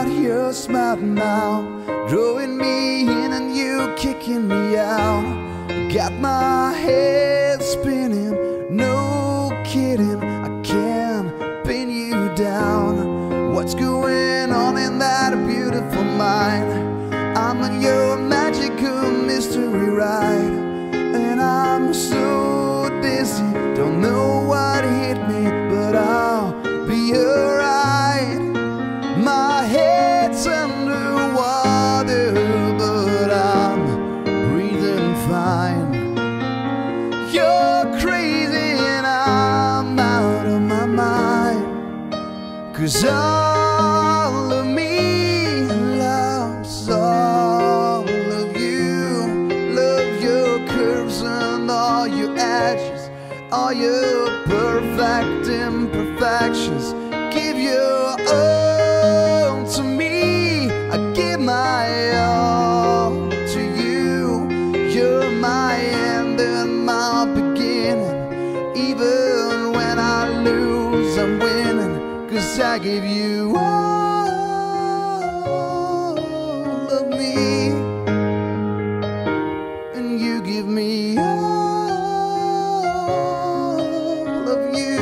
about your smart mouth, drawing me in and you kicking me out. Got my head spinning, no kidding, I can't pin you down. What's going on in that beautiful mind? I'm on your magical mystery ride, and I'm so dizzy, don't know what hit me, but I'll be alright. My head's underwater, but I'm breathing fine. You're crazy and I'm out of my mind, 'cause all of me loves all of you. Love your curves and all your edges, all your perfect imperfections. Give your all to me, I give my all to you. You're my end and my beginning, even when I lose I'm winning, 'cause I give you all of me, and you give me all of you.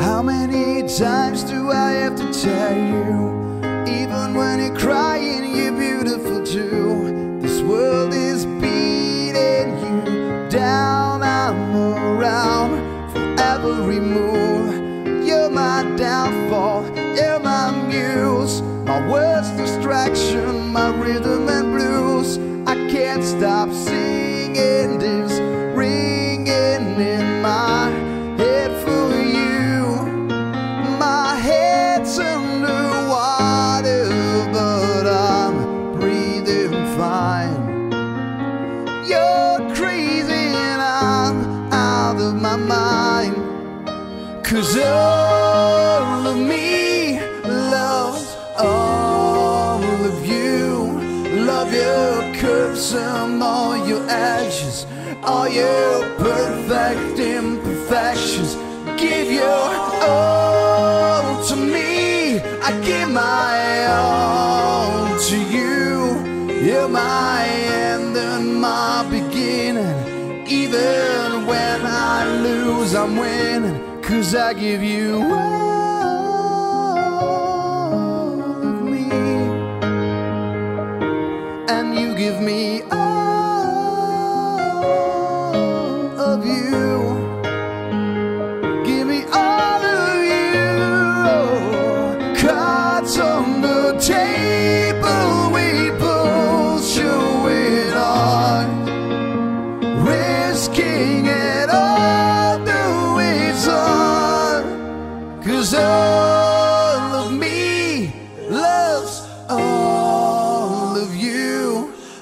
How many times do I have to tell you, even when you're crying you're beautiful too. This world is beating you down, I'm around for every move. You're my downfall, you're my muse, my words distraction, my rhythm and blues. I can't stop singing this, ringing in my head for you. Underwater, but I'm breathing fine. You're crazy and I'm out of my mind, 'cause all of me loves all of you. Love your curves and all your edges, all your perfect imperfections. Give your all to me, I give my all to you. You're my end and my beginning, even when I lose I'm winning, 'cause I give you all of me, and you give me all of you. Table we both show it on, risking it all the ways on, 'cause all of me loves all of you.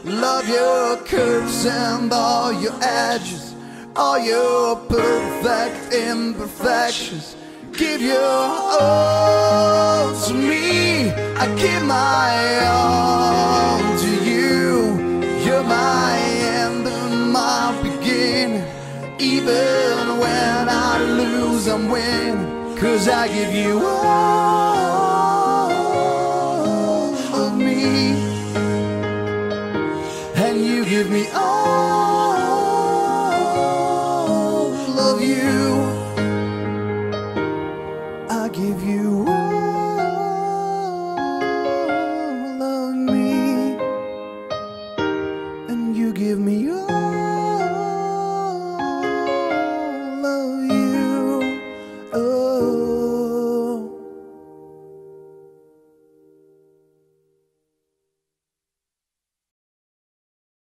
Love your curves and all your edges, all your perfect imperfections. Give your all to me, I give my all to you. You're my end and my beginning, even when I lose I'm winning, 'cause I give you all of me, and you give me all of you.